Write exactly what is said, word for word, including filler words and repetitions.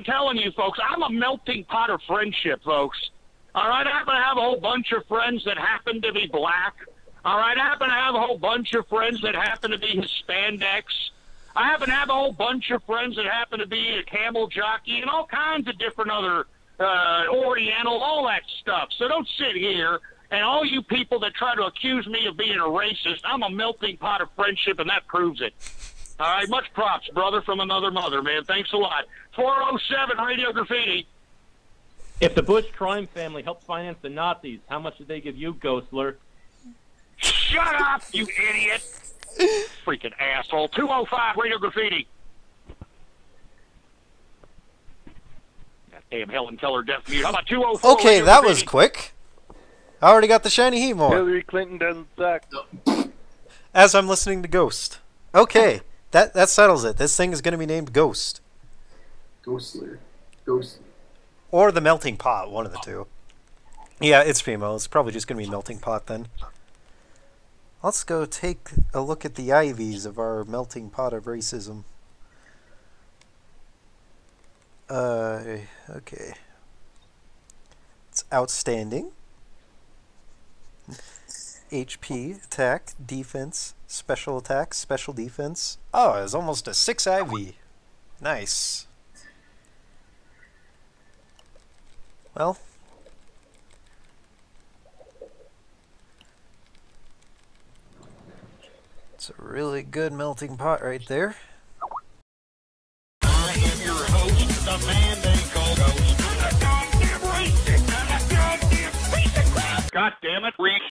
I'm telling you, folks, I'm a melting pot of friendship, folks. All right, I happen to have a whole bunch of friends that happen to be black. All right, I happen to have a whole bunch of friends that happen to be Hispanics. I happen to have a whole bunch of friends that happen to be a camel jockey and all kinds of different other uh, Oriental, all that stuff. So don't sit here and all you people that try to accuse me of being a racist, I'm a melting pot of friendship, and that proves it. All right, much props, brother, from another mother, man. Thanks a lot. four oh seven Radio Graffiti. If the Bush crime family helped finance the Nazis, how much did they give you, Ghostler? Shut up, you idiot! Freaking asshole. two oh five Radio Graffiti. Goddamn Helen Keller death mute. How about two oh four? Okay, Radio that graffiti? Was quick. I already got the shiny Heatmor. Hillary Clinton doesn't suck. As I'm listening to Ghost. Okay, that that settles it. This thing is going to be named Ghost. Ghostler. Ghostler. Or the melting pot, one of the two. Yeah, it's female. It's probably just going to be melting pot then. Let's go take a look at the ivies of our melting pot of racism. Uh, okay. It's outstanding. H P, attack, defense, special attack, special defense. Oh, it's almost a six I V. Nice. Well, it's a really good melting pot right there. I am your host, the man they call Ghost. I'm a goddamn racist. I'm a goddamn piece of crap. God damn it, Reese.